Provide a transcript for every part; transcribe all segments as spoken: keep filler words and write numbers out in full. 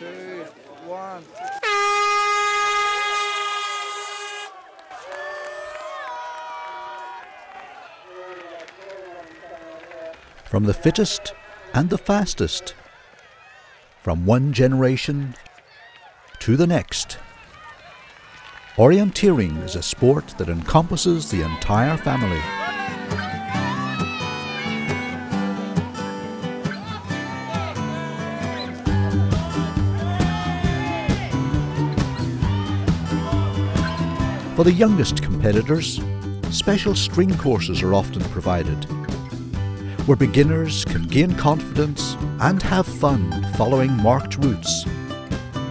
two, one. From the fittest and the fastest, from one generation to the next, orienteering is a sport that encompasses the entire family. For the youngest competitors, special string courses are often provided, where beginners can gain confidence and have fun following marked routes,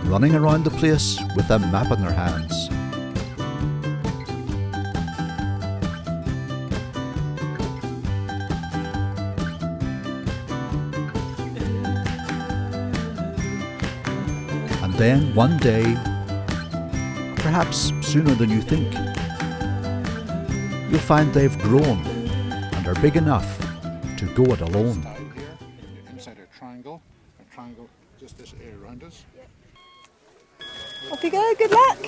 running around the place with a map in their hands. And then one day, perhaps sooner than you think, you'll find they've grown and are big enough to go it alone. Here, inside our triangle, our triangle, just this area around us. Off you go, good luck.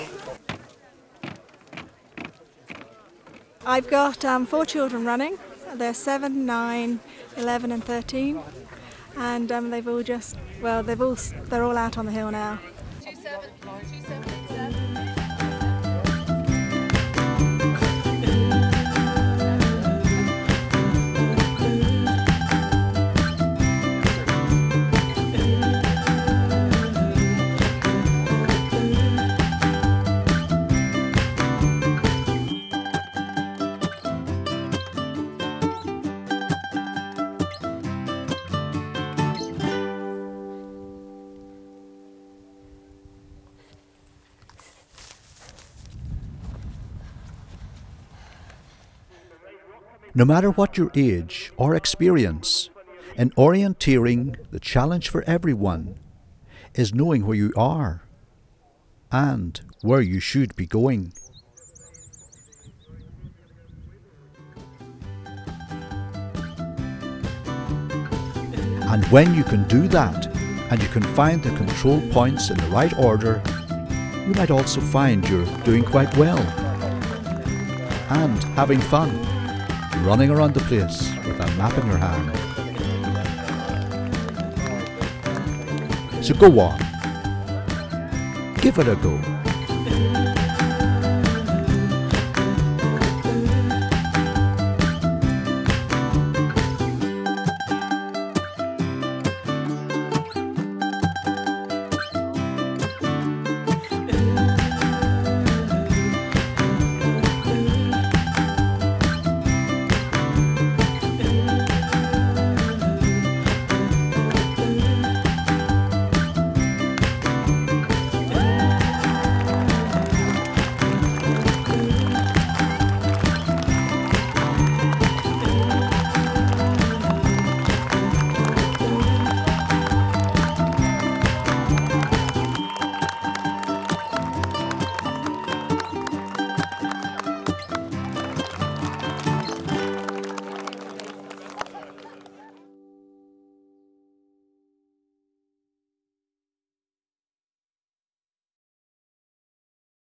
I've got um, four children running. They're seven, nine, eleven and thirteen. And um, they've all just, well, they've all, they're all out on the hill now. Two, seven, two, seven, seven. No matter what your age or experience, in orienteering, the challenge for everyone is knowing where you are and where you should be going. And when you can do that, and you can find the control points in the right order, you might also find you're doing quite well and having fun, running around the place with a map in your hand. So go on, give it a go.